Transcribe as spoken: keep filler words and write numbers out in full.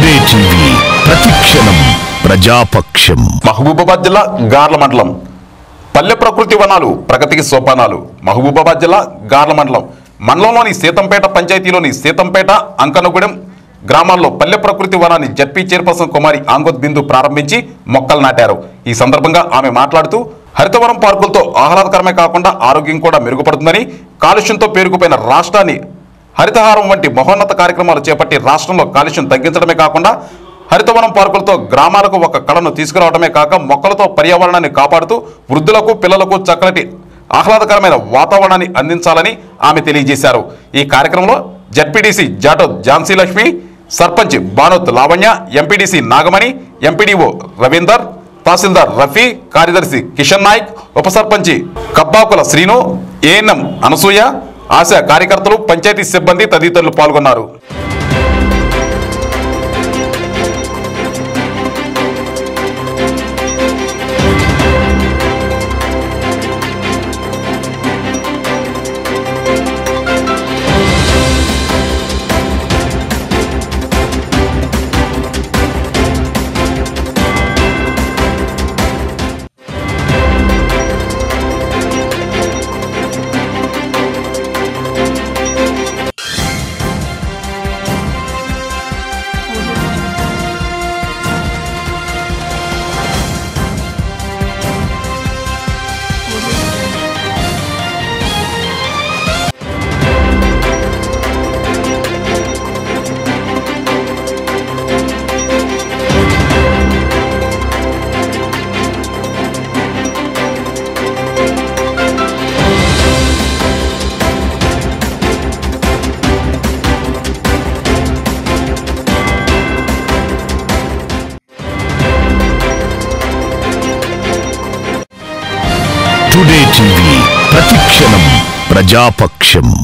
Today TV ప్రతిక్షణం ప్రజాపక్షం. మహబూబాబాద్ జిల్లా గార్ల మండలం పల్లె ప్రకృతి వనాలు ప్రగతికి సోపానాలు. మహబూబాబాద్ జిల్లా గార్ల మండలం మండలంలోని సీతంపేట పంచాయతీలోని సీతంపేట అంకనగూడెం గ్రామాల్లో పల్లె ప్రకృతి వనాన్ని జడ్పీ చైర్పర్సన్ కుమారి ఆంగోద్ బిందు ప్రారంభించి మొక్కలు నాటారు. ఈ సందర్భంగా ఆమె మాట్లాడుతూ హరితవరం పార్కులతో ఆహ్లాదకరమే కాకుండా ఆరోగ్యం కూడా మెరుగుపడుతుందని, కాలుష్యంతో పేరుకుపోయిన రాష్ట్రాన్ని హరితహారం వంటి మహోన్నత కార్యక్రమాలు చేపట్టి రాష్ట్రంలో కాలుష్యం తగ్గించడమే కాకుండా హరితవనం పార్కులతో గ్రామాలకు ఒక కళను తీసుకురావడమే కాక మొక్కలతో పర్యావరణాన్ని కాపాడుతూ వృద్ధులకు పిల్లలకు చక్కటి ఆహ్లాదకరమైన వాతావరణాన్ని అందించాలని ఆమె తెలియజేశారు. ఈ కార్యక్రమంలో ZPTC Jatoth Jhansi Lakshmi, sarpanch Banoth Lavanya, MPTC Nagamani, MPDO Ravinder, తహసీల్దార్ రఫీ, కార్యదర్శి కిషన్ నాయక్, ఉప సర్పంచి కబ్బాకుల శ్రీను, ఏఎన్ఎం అనసూయ, ఆశా కార్యకర్తలు, పంచాయతీ సిబ్బంది తదితరులు పాల్గొన్నారు. టుడే టీవీ ప్రతిక్షణం ప్రజాపక్షం.